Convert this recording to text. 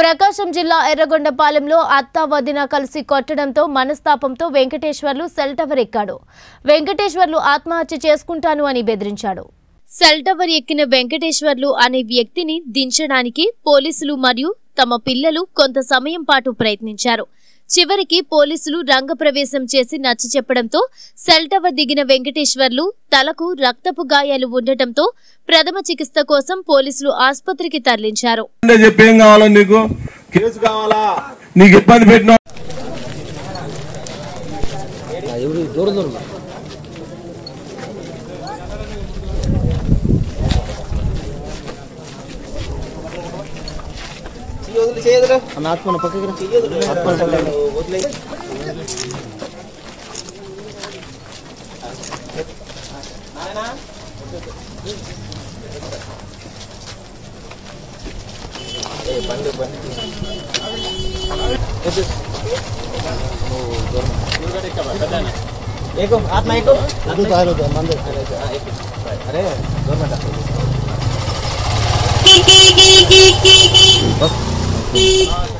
ప్రకాశం జిల్లా ఎర్రగొండపాలెంలో అత్త వదిన కలిసి కొట్టడంతో మనస్తాపంతో వెంకటేశ్వర్లు సెల్ టవర్ ఎక్కాడు. వెంకటేశ్వర్లు ఆత్మహత్య చేసుకుంటాను అని బెదిరించాడు. సెల్ టవర్ ఎక్కిన వెంకటేశ్వర్లు అనే వ్యక్తిని దించడానికి పోలీసులు మరియు తమ పిల్లలు కొంత సమయం పాటు ప్రయత్నించారు. చివరికి పోలీసులు రంగప్రవేశం చేసి నచ్చ చెప్పడంతో సెల్ టవర్ దిగిన వెంకటేశ్వర్లు తలకు రక్తపు గాయాలు ఉండటంతో ప్రథమ చికిత్స కోసం పోలీసులు ఆసుపత్రికి తరలించారు. आत्मा एक